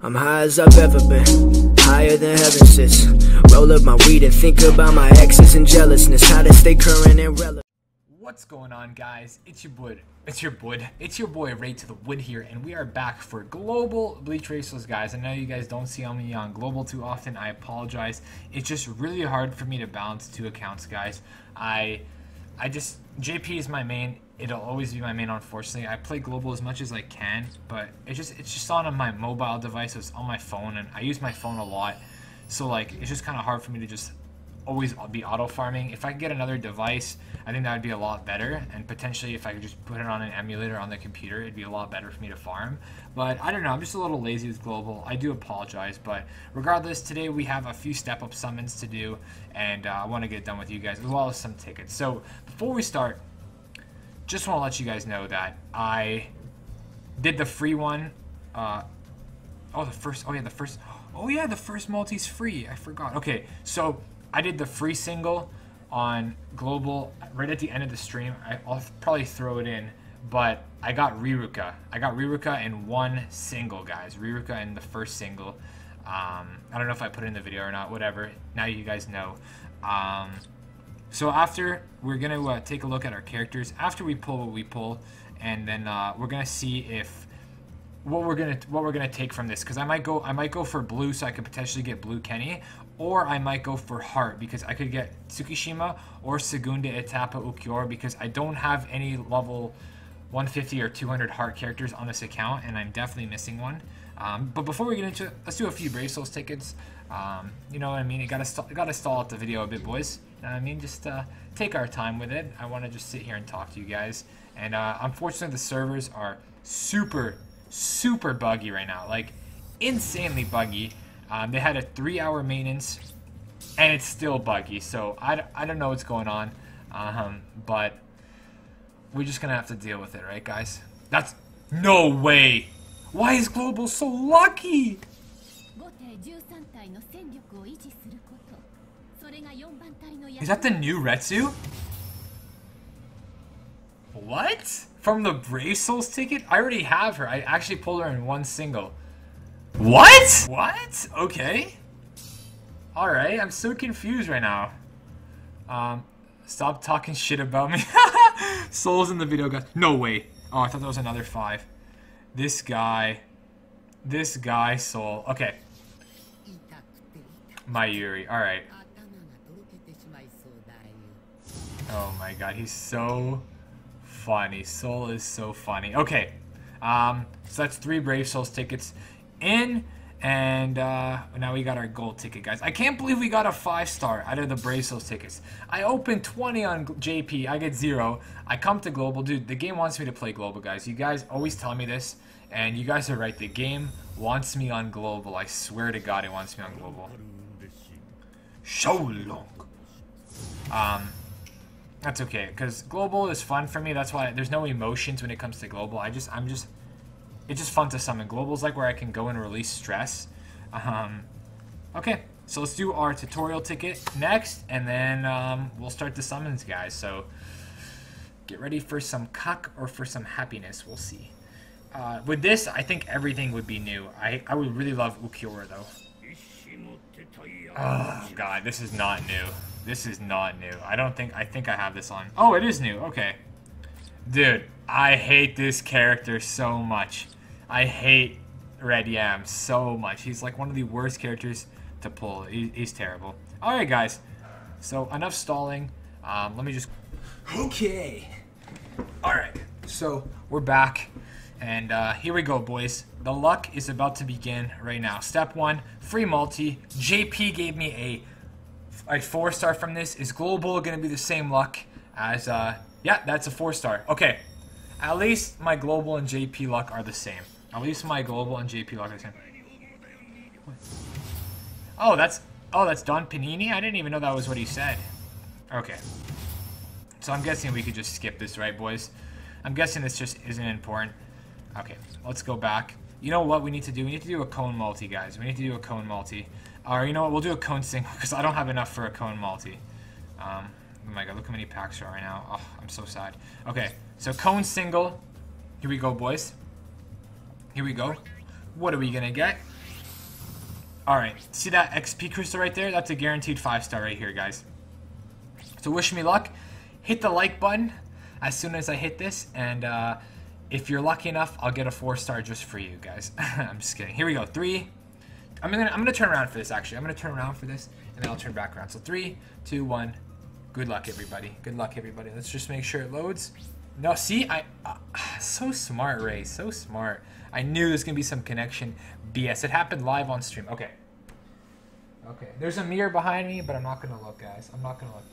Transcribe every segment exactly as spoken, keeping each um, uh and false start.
I'm high as I've ever been, higher than heaven sits. Roll up my weed and think about my exes and jealousness, how to stay current and relevant. What's going on, guys? It's your boy, it's your boy, it's your boy Ray to the Wood here, and we are back for Global Bleach Brave Souls, guys. I know you guys don't see me on Global too often, I apologize. It's just really hard for me to balance two accounts, guys. I, I just, J P is my main. It'll always be my main, unfortunately. I play Global as much as I can, but it's just it's just on my mobile device, so it's on my phone, and I use my phone a lot. So like, it's just kind of hard for me to just always be auto farming. If I could get another device, I think that would be a lot better, and potentially if I could just put it on an emulator on the computer, it'd be a lot better for me to farm. But I don't know, I'm just a little lazy with Global. I do apologize, but regardless, today we have a few step-up summons to do, and uh, I want to get done with you guys, as well as some tickets. So before we start, just want to let you guys know that I did the free one. Uh, oh, the first. Oh yeah, the first. Oh yeah, the first multi's free. I forgot. Okay, so I did the free single on Global right at the end of the stream. I, I'll probably throw it in, but I got Riruka. I got Riruka in one single, guys. Riruka in the first single. Um, I don't know if I put it in the video or not. Whatever. Now you guys know. Um, So after, we're going to uh, take a look at our characters, after we pull what we pull, and then uh, we're going to see if, what we're going to, what we're going to take from this, because I might go, I might go for blue, so I could potentially get Blue Kenny, or I might go for heart, because I could get Tsukishima, or Segunda etapa Ulquiorra, because I don't have any level one fifty or two hundred heart characters on this account, and I'm definitely missing one. Um, but before we get into it, let's do a few Brave Souls tickets. Um, you know what I mean? You gotta st gotta stall out the video a bit, boys. You know what I mean? Just uh, take our time with it. I want to just sit here and talk to you guys. And uh, unfortunately, the servers are super, super buggy right now. Like, insanely buggy. Um, they had a three hour maintenance, and it's still buggy. So I, I don't know what's going on, um, but we're just gonna have to deal with it, right, guys? That's no way. Why is Global so lucky? Is that the new Retsu? What? From the Brave Souls ticket? I already have her. I actually pulled her in one single. What? What? Okay. Alright, I'm so confused right now. Um, stop talking shit about me. Souls in the video, guys. No way. Oh, I thought that was another five. This guy. This guy, Soul. Okay. Mayuri. Alright. Oh my god, he's so funny. Soul is so funny. Okay, um, so that's three Brave Souls tickets in, and uh, now we got our gold ticket, guys. I can't believe we got a five star out of the Brave Souls tickets. I opened twenty on J P, I get zero. I come to Global. Dude, the game wants me to play Global, guys. You guys always tell me this, and you guys are right. The game wants me on Global. I swear to god, it wants me on Global. So long. Um... That's okay, because Global is fun for me. That's why there's no emotions when it comes to Global. I just, I'm just, it's just fun to summon. Global's like where I can go and release stress. Um, okay, so let's do our tutorial ticket next, and then um, we'll start the summons, guys. So get ready for some cock or for some happiness. We'll see. Uh, with this, I think everything would be new. I, I would really love Ulquiorra, though. Oh, God, this is not new. This is not new. I don't think... I think I have this on. Oh, it is new. Okay. Dude, I hate this character so much. I hate Red Yam so much. He's like one of the worst characters to pull. He, he's terrible. Alright, guys. So, enough stalling. Um, let me just... Okay. Alright. So, we're back. And uh, here we go, boys. The luck is about to begin right now. Step one, free multi. J P gave me a... a four star from this. Is Global going to be the same luck as, uh, yeah, that's a four star. Okay. At least my Global and J P luck are the same. At least my Global and J P luck are the same. What? Oh, that's, oh, that's Don Panini? I didn't even know that was what he said. Okay. So I'm guessing we could just skip this, right, boys? I'm guessing this just isn't important. Okay. Let's go back. You know what we need to do? We need to do a cone multi, guys. We need to do a cone multi. Or, you know what, we'll do a cone single, because I don't have enough for a cone multi. Um, oh my god, look how many packs are right now. Oh, I'm so sad. Okay, so cone single. Here we go, boys. Here we go. What are we going to get? Alright, see that X P crystal right there? That's a guaranteed five star right here, guys. So wish me luck. Hit the like button as soon as I hit this, and uh, if you're lucky enough, I'll get a four star just for you guys. I'm just kidding. Here we go. Three. I'm gonna, I'm gonna turn around for this, actually. I'm gonna turn around for this, and then I'll turn back around. So three, two, one. Good luck, everybody. Good luck, everybody. Let's just make sure it loads. No, see, I uh, so smart, Ray. So smart. I knew there's gonna be some connection B S. It happened live on stream. Okay. Okay. There's a mirror behind me, but I'm not gonna look, guys. I'm not gonna look.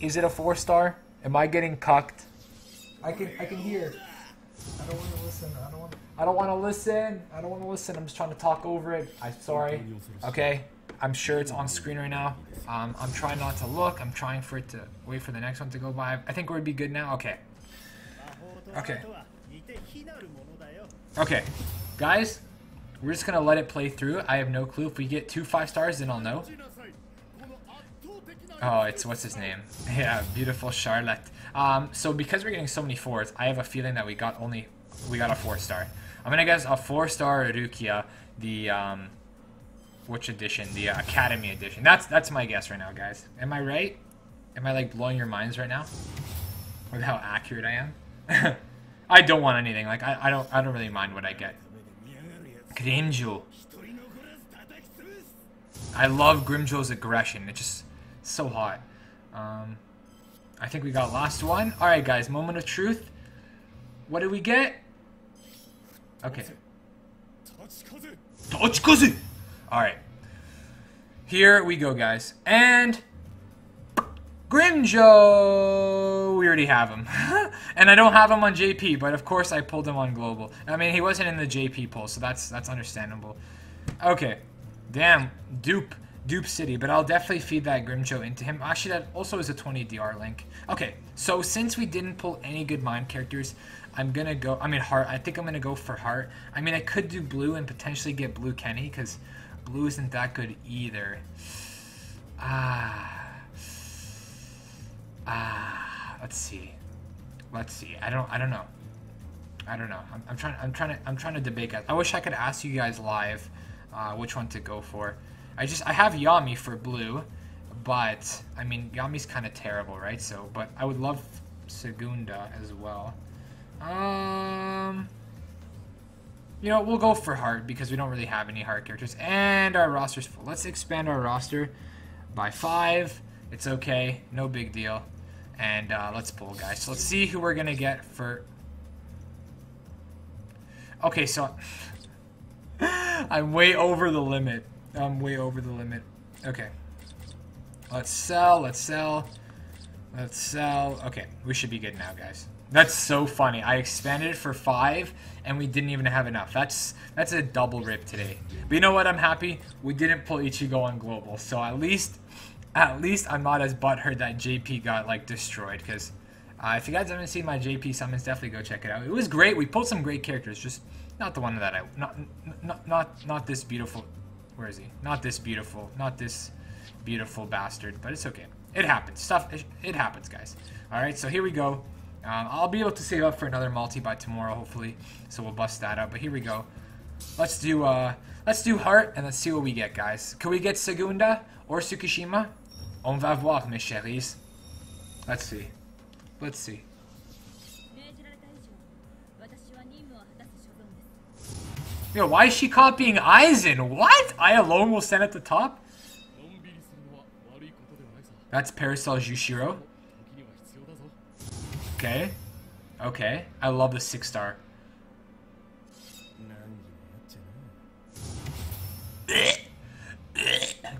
Is it a four star? Am I getting cucked? I can I can hear. I don't want to listen. I don't want. I don't want to listen. I don't want to listen. I'm just trying to talk over it. I'm sorry. Okay. I'm sure it's on screen right now. Um, I'm trying not to look. I'm trying for it to wait for the next one to go by. I think we'd be good now. Okay. Okay. Okay, guys, we're just gonna let it play through. I have no clue. If we get two five stars, then I'll know. Oh, it's what's his name? Yeah, beautiful Charlotte. Um, so because we're getting so many fours, I have a feeling that we got only we got a four star. I'm gonna guess a four star Rukia, the um, which edition? The uh, Academy edition. That's that's my guess right now, guys. Am I right? Am I like blowing your minds right now with how accurate I am? I don't want anything. Like I, I don't, I don't really mind what I get. Grimmjow. I love Grimmjow's aggression. It's just so hot. Um, I think we got last one. All right, guys. Moment of truth. What did we get? Okay. Tachi Kaze. All right. Here we go, guys. And Grimmjow! We already have him. And I don't have him on J P, but of course I pulled him on Global. I mean, he wasn't in the J P poll, so that's that's understandable. Okay. Damn. Dupe. Dupe City. But I'll definitely feed that Grimmjow into him. Actually, that also is a twenty D R link. Okay. So, since we didn't pull any good Mime characters, I'm going to go... I mean, Heart. I think I'm going to go for Heart. I mean, I could do Blue and potentially get Blue Kenny, because Blue isn't that good either. Ah... Ah, uh, let's see. Let's see. I don't. I don't know. I don't know. I'm, I'm trying. I'm trying to. I'm trying to debate, guys. I wish I could ask you guys live, uh, which one to go for. I just. I have Yami for Blue, but I mean Yami's kind of terrible, right? So, but I would love Segunda as well. Um. You know, we'll go for Heart because we don't really have any Heart characters, and our roster's full. Let's expand our roster by five. It's okay. No big deal. And uh, let's pull, guys. So let's see who we're gonna get for. Okay, so I'm way over the limit. I'm way over the limit. Okay, let's sell. Let's sell. Let's sell. Okay, we should be good now, guys. That's so funny. I expanded it for five, and we didn't even have enough. That's that's a double rip today. But you know what? I'm happy we didn't pull Ichigo on Global. So at least. At least I'm not as butthurt that J P got, like, destroyed, because uh, if you guys haven't seen my J P summons, definitely go check it out. It was great. We pulled some great characters, just not the one that I... Not, not, not, not this beautiful... Where is he? Not this beautiful. Not this beautiful bastard, but it's okay. It happens. Stuff... It, it happens, guys. All right, so here we go. Um, I'll be able to save up for another multi by tomorrow, hopefully, so we'll bust that out, but here we go. Let's do, uh... Let's do Heart, and let's see what we get, guys. Can we get Segunda or Tsukishima? On va voir, mes chéris. Let's see. Let's see. Yo, why is she copying Aizen? What? I alone will stand at the top? That's Parasol Jushiro. Okay. Okay. I love the six star.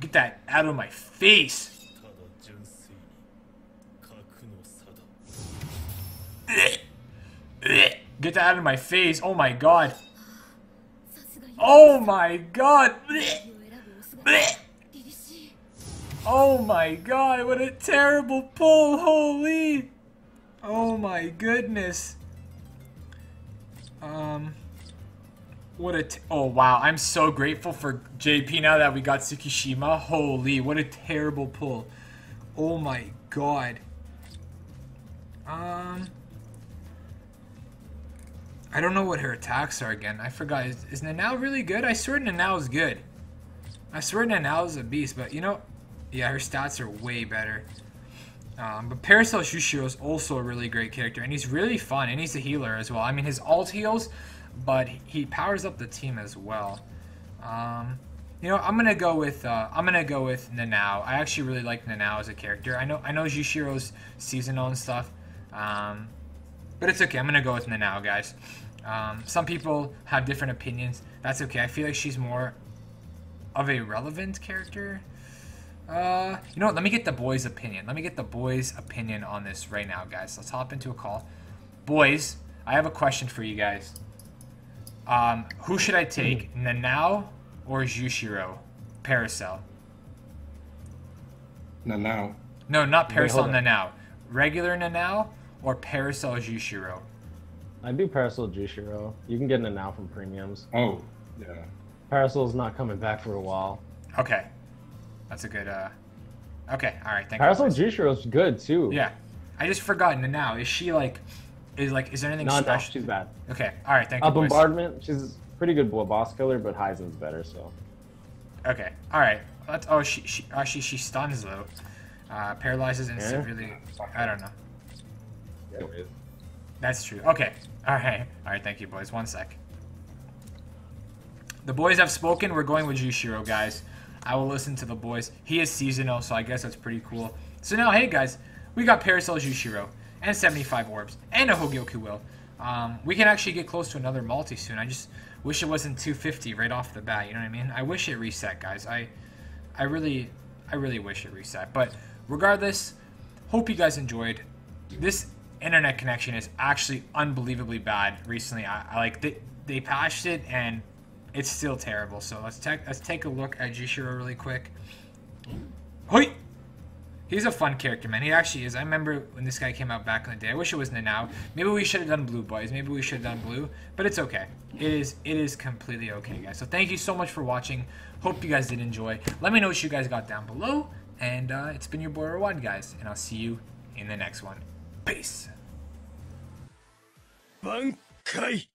Get that out of my face. Get that out of my face. Oh my god. Oh my god. Oh my god. What a terrible pull. Holy. Oh my goodness. Um. What a t oh wow. I'm so grateful for J P now that we got Tsukishima. Holy. What a terrible pull. Oh my god. Um. I don't know what her attacks are again. I forgot. Is, is Nanao really good? I swear Nanao's good. I swear Nanao is a beast, but you know, yeah, her stats are way better. Um, but Parasol Jushiro is also a really great character, and he's really fun, and he's a healer as well. I mean, his ult heals, but he powers up the team as well. Um, you know, I'm gonna go with uh, I'm gonna go with Nanao. I actually really like Nanao as a character. I know I know Jushiro's seasonal and stuff, um, but it's okay. I'm gonna go with Nanao, guys. Um, some people have different opinions. That's okay. I feel like she's more of a relevant character. Uh, you know what? Let me get the boys' opinion. Let me get the boys' opinion on this right now, guys. Let's hop into a call. Boys, I have a question for you guys. Um, who should I take, Nanao or Jushiro? Parasol. Nanao. No, not Parasol. Wait, Nanao. Regular Nanao or Parasol Jushiro? I'd do Parasol Jushiro. You can get Nanao from premiums. Oh, yeah. Parasol's not coming back for a while. Okay. That's a good, uh... Okay, alright, thank Parasol you. Parasol Jushiro's good, too. Yeah. I just forgot Nanao. Is she, like... Is, like, is there anything no, special? No, she's bad. Okay, alright, thank uh, you, boys. Bombardment, she's a pretty good boss killer, but Heisen's better, so... Okay, alright. Oh, she, she, oh, she, she stuns, though. Uh, paralyzes and yeah. severely... I don't know. Yeah, it is. That's true. Okay, alright. Alright, thank you, boys. One sec. The boys have spoken. We're going with Jushiro, guys. I will listen to the boys. He is seasonal, so I guess that's pretty cool. So now, hey guys, we got Parasol Jushiro and seventy-five orbs and a Hogyoku Will. Um, we can actually get close to another multi soon. I just wish it wasn't two fifty right off the bat. You know what I mean? I wish it reset, guys. I, I really, I really wish it reset. But regardless, hope you guys enjoyed. This internet connection is actually unbelievably bad recently. I, I like they they patched it and. It's still terrible, so let's take let's take a look at Jushiro really quick. Hoi! He's a fun character, man. He actually is. I remember when this guy came out back in the day. I wish it was Nanao. Maybe we should have done blue, boys. Maybe we should have done blue, but it's okay. It is it is completely okay, guys. So thank you so much for watching. Hope you guys did enjoy. Let me know what you guys got down below. And uh, it's been your boy Rawad, guys, and I'll see you in the next one. Peace. Bankai.